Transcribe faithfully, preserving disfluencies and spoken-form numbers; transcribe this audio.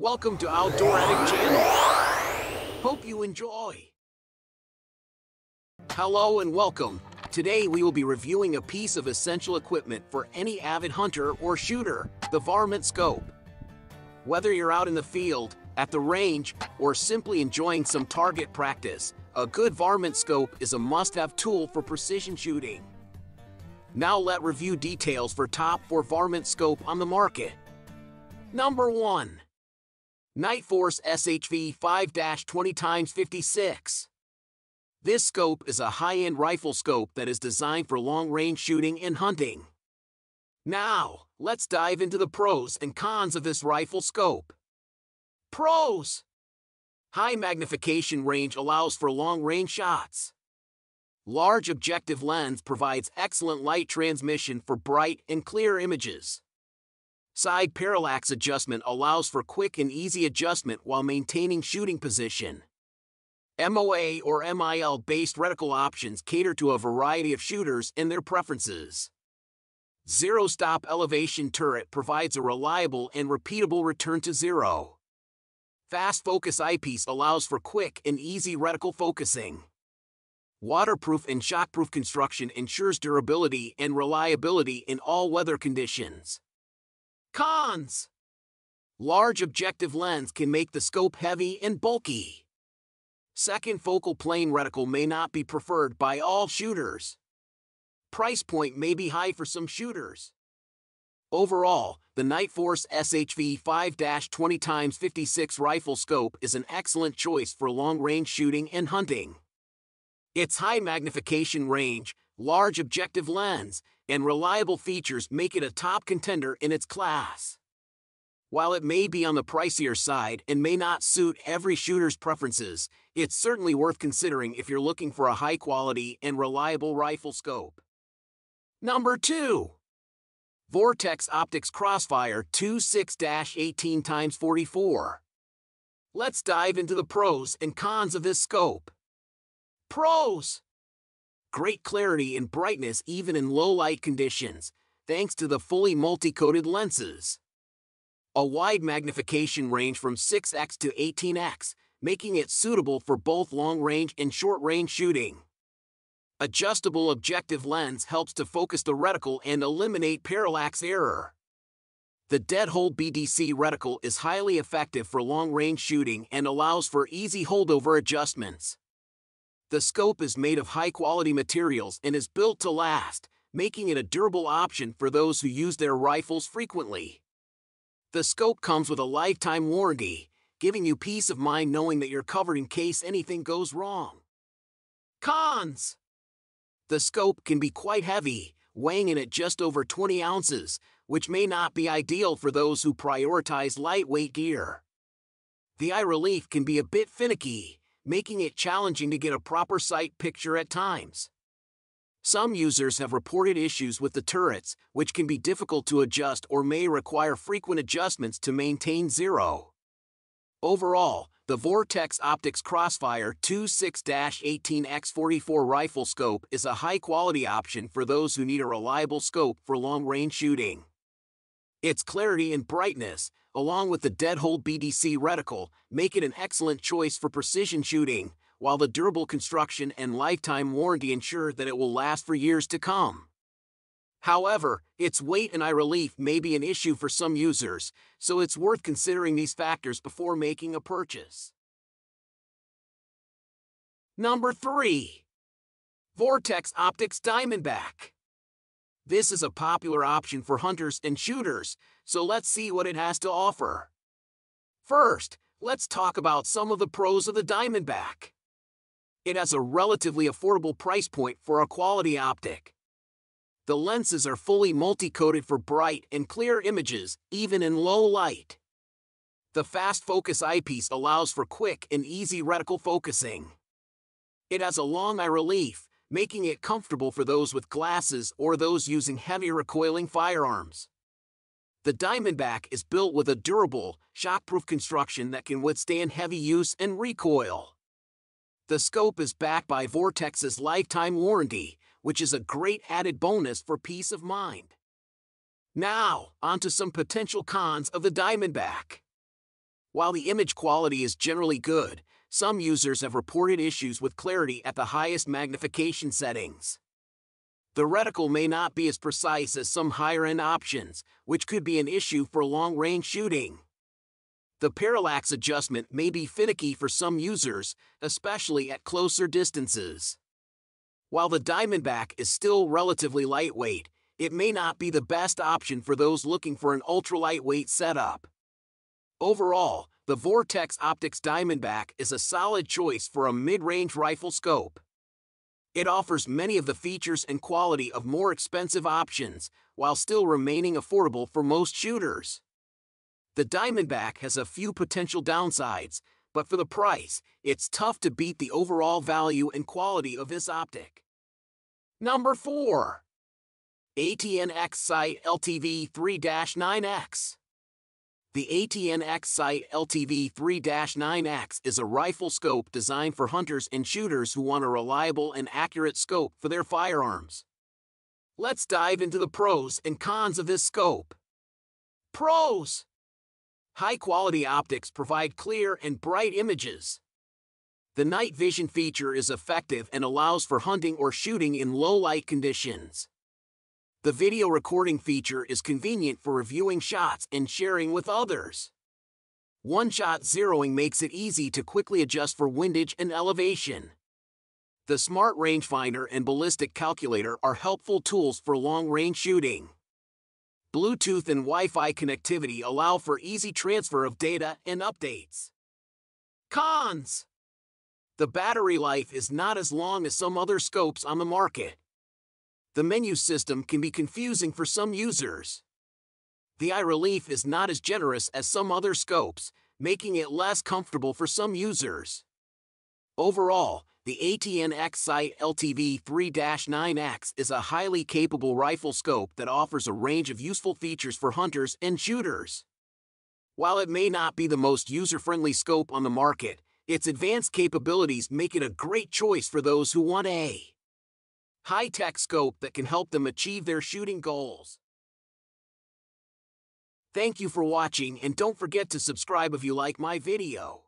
Welcome to Outdoor Attic Channel. Hope you enjoy. Hello and welcome. Today we will be reviewing a piece of essential equipment for any avid hunter or shooter, the varmint scope. Whether you're out in the field, at the range, or simply enjoying some target practice, a good varmint scope is a must-have tool for precision shooting. Now let's review details for top four varmint scope on the market. Number one. Nightforce S H V five twenty by fifty-six. This scope is a high-end rifle scope that is designed for long-range shooting and hunting. Now, let's dive into the pros and cons of this rifle scope. Pros. High magnification range allows for long-range shots. Large objective lens provides excellent light transmission for bright and clear images. Side parallax adjustment allows for quick and easy adjustment while maintaining shooting position. M O A or M I L-based reticle options cater to a variety of shooters and their preferences. Zero-stop elevation turret provides a reliable and repeatable return to zero. Fast focus eyepiece allows for quick and easy reticle focusing. Waterproof and shockproof construction ensures durability and reliability in all weather conditions. Cons. Large objective lens can make the scope heavy and bulky. Second focal plane reticle may not be preferred by all shooters. Price point may be high for some shooters. Overall, the Nightforce S H V five twenty by fifty-six rifle scope is an excellent choice for long-range shooting and hunting. Its high magnification range, large objective lens, and reliable features make it a top contender in its class. While it may be on the pricier side and may not suit every shooter's preferences, it's certainly worth considering if you're looking for a high-quality and reliable rifle scope. Number two. Vortex Optics Crossfire two six eighteen by forty-four. Let's dive into the pros and cons of this scope. Pros. Great clarity and brightness even in low light conditions, thanks to the fully multi-coated lenses. A wide magnification range from six X to eighteen X, making it suitable for both long-range and short-range shooting. Adjustable objective lens helps to focus the reticle and eliminate parallax error. The Dead-Hold B D C reticle is highly effective for long-range shooting and allows for easy holdover adjustments. The scope is made of high-quality materials and is built to last, making it a durable option for those who use their rifles frequently. The scope comes with a lifetime warranty, giving you peace of mind knowing that you're covered in case anything goes wrong. Cons. The scope can be quite heavy, weighing in at just over twenty ounces, which may not be ideal for those who prioritize lightweight gear. The eye relief can be a bit finicky, making it challenging to get a proper sight picture at times. Some users have reported issues with the turrets, which can be difficult to adjust or may require frequent adjustments to maintain zero. Overall, the Vortex Optics Crossfire two six eighteen by forty-four rifle scope is a high-quality option for those who need a reliable scope for long-range shooting. Its clarity and brightness, along with the Dead-Hold B D C reticle, make it an excellent choice for precision shooting, while the durable construction and lifetime warranty ensure that it will last for years to come. However, its weight and eye relief may be an issue for some users, so it's worth considering these factors before making a purchase. Number three. Vortex Optics Diamondback. This is a popular option for hunters and shooters, so let's see what it has to offer. First, let's talk about some of the pros of the Diamondback. It has a relatively affordable price point for a quality optic. The lenses are fully multi-coated for bright and clear images, even in low light. The fast focus eyepiece allows for quick and easy reticle focusing. It has a long eye relief, making it comfortable for those with glasses or those using heavy recoiling firearms. The Diamondback is built with a durable, shockproof construction that can withstand heavy use and recoil. The scope is backed by Vortex's lifetime warranty, which is a great added bonus for peace of mind. Now, onto some potential cons of the Diamondback. While the image quality is generally good, some users have reported issues with clarity at the highest magnification settings. The reticle may not be as precise as some higher-end options, which could be an issue for long-range shooting. The parallax adjustment may be finicky for some users, especially at closer distances. While the Diamondback is still relatively lightweight, it may not be the best option for those looking for an ultra-lightweight setup. Overall, the Vortex Optics Diamondback is a solid choice for a mid-range rifle scope. It offers many of the features and quality of more expensive options, while still remaining affordable for most shooters. The Diamondback has a few potential downsides, but for the price, it's tough to beat the overall value and quality of this optic. Number four. A T N X-Sight L T V three nine X. The A T N X-Sight L T V three nine X is a rifle scope designed for hunters and shooters who want a reliable and accurate scope for their firearms. Let's dive into the pros and cons of this scope. Pros: high-quality optics provide clear and bright images. The night vision feature is effective and allows for hunting or shooting in low-light conditions. The video recording feature is convenient for reviewing shots and sharing with others. One-shot zeroing makes it easy to quickly adjust for windage and elevation. The smart rangefinder and ballistic calculator are helpful tools for long-range shooting. Bluetooth and Wi-Fi connectivity allow for easy transfer of data and updates. Cons: the battery life is not as long as some other scopes on the market. The menu system can be confusing for some users. The eye relief is not as generous as some other scopes, making it less comfortable for some users. Overall, the A T N X-Sight L T V three nine X is a highly capable rifle scope that offers a range of useful features for hunters and shooters. While it may not be the most user-friendly scope on the market, its advanced capabilities make it a great choice for those who want a high-tech scope that can help them achieve their shooting goals. Thank you for watching, and don't forget to subscribe if you like my video.